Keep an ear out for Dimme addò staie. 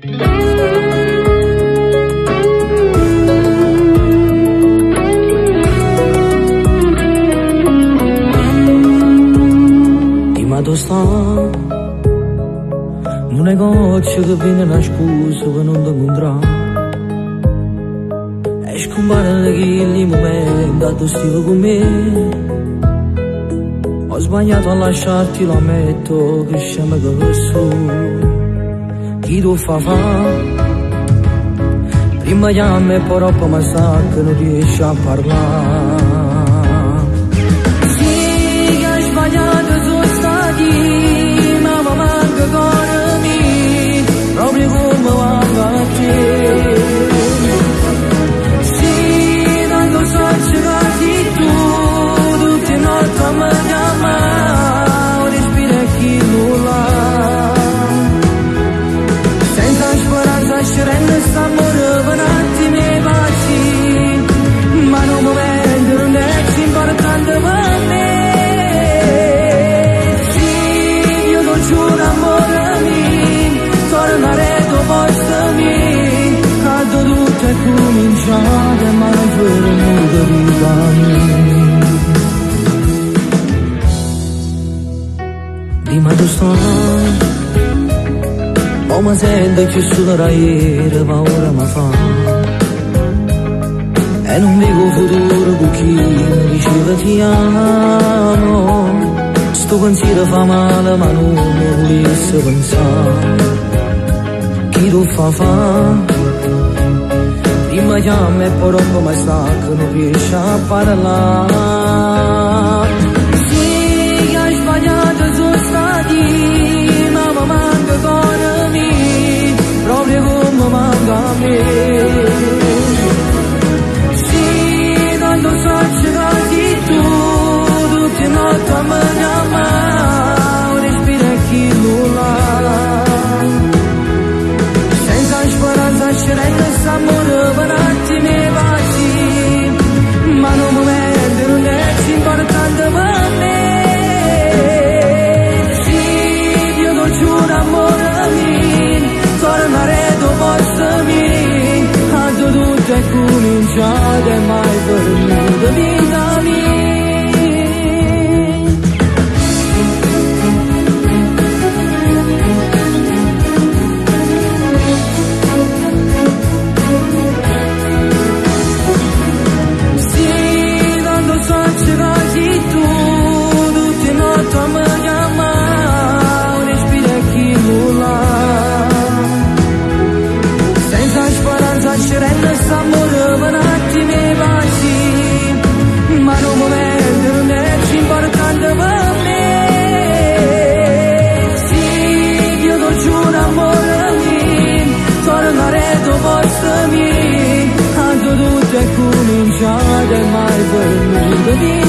Dimme addò staie, un negozio che vende una scusa per non ti incontrare e scompare quel momento addò stavi con me. Ho sbagliato a lasciarti, lo ammetto, che scema che sono. Chi tu fa prima chiama e poi roba ma sa che non riesce a parlare. Sì, che hai sbagliato sono stati, ma mi manca ancora me, proprio come manca a te. Sì, tanto so cercati tu, tutte notte a me chiamare, respira chi non l'ha. Scegliere s'amore per attimi baci, ma non mi vendo, non è importante per me. Sì, io ti giuro amore mio, tornare tu posto mio, quando tutto è cominciato e mai fermo di vita mia. Dimme addò staie, ma sento che suonerà ieri, ma ora mi fa. E non vedo futuro con chi mi diceva ti amo. Sto pensiero fa male, ma non mi volesse pensare. Chi tu fa, prima chiama e poi roba ma sa che non riesce a parlare. Sì, che hai sbagliato sono stati, ma mi manca ancora. Proprio come manca a me. Sì, tanto so cercati tu, tutte notte a me chiamare, respira chi non l'ha. Senza speranza scegliere s'amore per attimi baci, ma non mi vendo, non è importante per me. Sì, io ti giuro amore mio, tornare tu posto mio, quando tutto è cominciato e mai fermato vita mia. Sì, quando so che così tu, tutte notte a me chiamare, respira chi non l'ha. Scegliere s'amore per attimi baci, ma non mi vendo, non è importante per me. Sì, io ti giuro amore mio, tornare tu posto mio, quando tutto è cominciato e mai fermato.